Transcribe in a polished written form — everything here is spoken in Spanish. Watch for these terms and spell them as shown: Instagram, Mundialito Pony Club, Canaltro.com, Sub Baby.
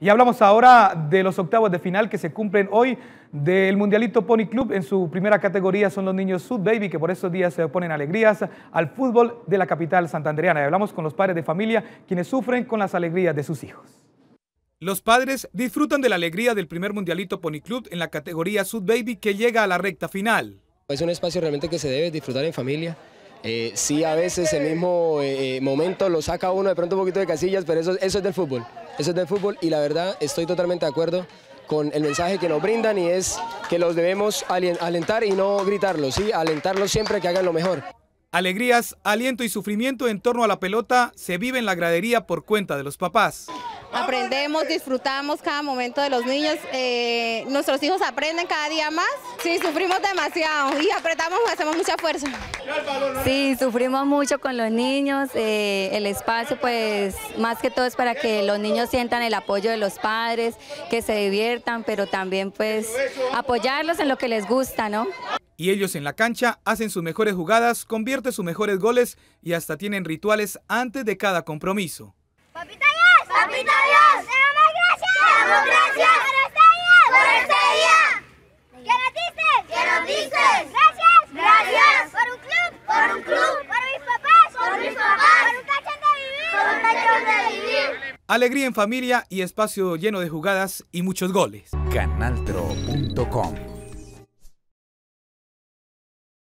Y hablamos ahora de los octavos de final que se cumplen hoy del Mundialito Pony Club. En su primera categoría son los niños Sud Baby, que por estos días se ponen alegrías al fútbol de la capital santandereana. Y hablamos con los padres de familia, quienes sufren con las alegrías de sus hijos. Los padres disfrutan de la alegría del primer Mundialito Pony Club en la categoría Sud Baby, que llega a la recta final. Es un espacio realmente que se debe disfrutar en familia. Sí, a veces el mismo momento lo saca uno de pronto un poquito de casillas, pero eso es del fútbol. Eso es del fútbol y la verdad estoy totalmente de acuerdo con el mensaje que nos brindan, y es que los debemos alentar y no gritarlos, ¿sí? Alentarlos siempre que hagan lo mejor. Alegrías, aliento y sufrimiento en torno a la pelota se vive en la gradería por cuenta de los papás. Aprendemos, disfrutamos cada momento de los niños, nuestros hijos aprenden cada día más. Sí, sufrimos demasiado y apretamos, hacemos mucha fuerza. Sí, sufrimos mucho con los niños, el espacio pues más que todo es para que los niños sientan el apoyo de los padres, que se diviertan, pero también pues apoyarlos en lo que les gusta, ¿no? Y ellos en la cancha hacen sus mejores jugadas, convierten sus mejores goles y hasta tienen rituales antes de cada compromiso. ¡Papita Dios! ¡Papita Dios! ¡Te damos gracias! ¡Por este día! ¡Que nos diste! ¡Gracias! ¡Gracias! ¡Por un club! ¡Por un club! ¡Por mis papás! ¡Por un tachón de vivir! ¡Por un tachón de vivir! Alegría en familia y espacio lleno de jugadas y muchos goles. Canaltro.com